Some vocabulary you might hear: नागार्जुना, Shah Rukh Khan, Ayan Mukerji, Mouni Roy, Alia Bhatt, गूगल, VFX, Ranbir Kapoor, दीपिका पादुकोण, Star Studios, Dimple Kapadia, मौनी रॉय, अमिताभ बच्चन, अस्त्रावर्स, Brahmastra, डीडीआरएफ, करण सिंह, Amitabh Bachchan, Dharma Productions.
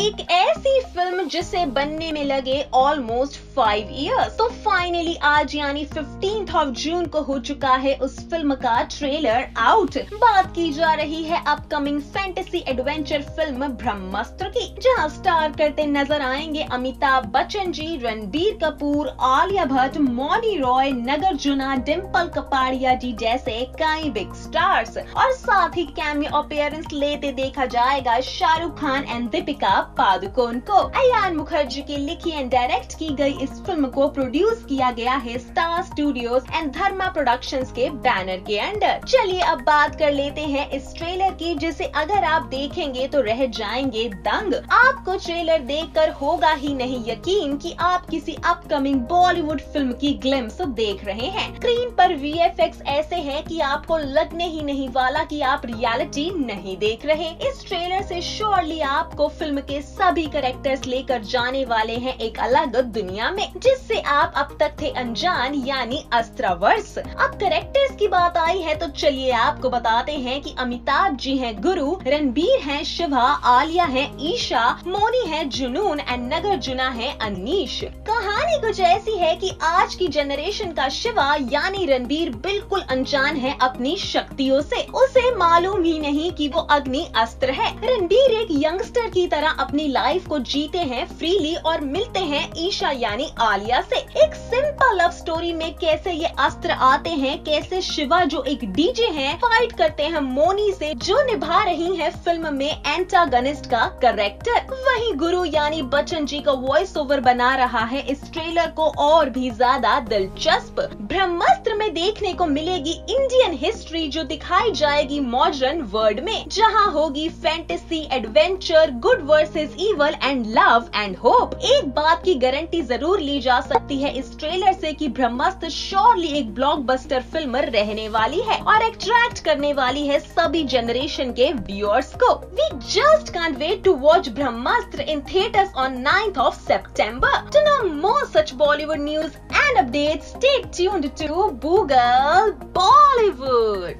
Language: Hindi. एक ऐसी फिल्म जिसे बनने में लगे ऑलमोस्ट 5 इयर्स। तो फाइनली आज यानी 15 जून को हो चुका है उस फिल्म का ट्रेलर आउट। बात की जा रही है upcoming fantasy adventure film Brahmastra की, जहां स्टार करते नजर आएंगे अमिताभ बच्चन जी, रणबीर कपूर, आलिया भट्ट, मौनी रॉय, नागार्जुना, डिम्पल कपाड़िया जी जैसे कई बिग स्टार्स। और साथ ही कैमियो अपीयरेंस लेते देखा जाएगा शाहरुख खान एंड दीपिका पादुकोण को। अयान मुखर्जी की लिखी एंड डायरेक्ट की गई इस फिल्म को प्रोड्यूस किया गया है star studios and Dharma productions के बैनर के अंडर। चलिए अब बात कर लेते हैं इस ट्रेलर की, जिसे अगर आप देखेंगे तो रह जाएंगे दंग। आपको ट्रेलर देखकर होगा ही नहीं यकीन कि आप किसी अपकमिंग बॉलीवुड फिल्म की ग्लिम्स देख रहे हैं। स्क्रीन पर VFX ऐसे हैं कि आपको लगने ही नहीं वाला कि आप रियलिटी नहीं देख रहे। इस ट्रेलर से श्योरली आपको फिल्म के सभी कैरेक्टर्स लेकर जाने वाले हैं एक अलग दुनिया में, जिससे आप अब तक थे अनजान, यानी अस्त्रावर्स। अब कैरेक्टर्स की बात आई है तो चलिए आपको बताते हैं कि अमिताभ जी हैं गुरु, रणबीर हैं शिवा, आलिया है ईशा, मौनी है जुनून एंड नागार्जुना है अनीश। कहानी कुछ ऐसी है कि आज की जनरेशन का शिवा यानी रणबीर बिल्कुल अनजान है अपनी शक्तियों से। उसे मालूम ही नहीं कि वो अग्नि अस्त्र है। रणबीर एक यंगस्टर की तरह अपनी लाइफ को जीते हैं फ्रीली और मिलते हैं ईशा यानी आलिया से। एक सिंपल लव स्टोरी में कैसे ये अस्त्र आते हैं, कैसे शिवा जो एक डीजे है फाइट करते हैं मौनी से, जो निभा रही है फिल्म में एंटागनिस्ट का कैरेक्टर। वहीं गुरु यानी बच्चन जी का वॉइस ओवर बना रहा है इस ट्रेलर को और भी ज्यादा दिलचस्प। ब्रह्मास्त्र में देखने को मिलेगी इंडियन हिस्ट्री, जो दिखाई जाएगी मॉडर्न वर्ल्ड में, जहाँ होगी fantasy, adventure, good versus evil and love and hope. एक बात की गारंटी जरूर ली जा सकती है इस ट्रेलर से कि ब्रह्मास्त्र श्योरली एक ब्लॉकबस्टर फिल्म रहने वाली है और अट्रैक्ट करने वाली है सभी जनरेशन के व्यूअर्स को। We just can't wait to watch Brahmastra in theatres on 9th of September। To know more such Bollywood news and updates, stay tuned to गूगल Bollywood.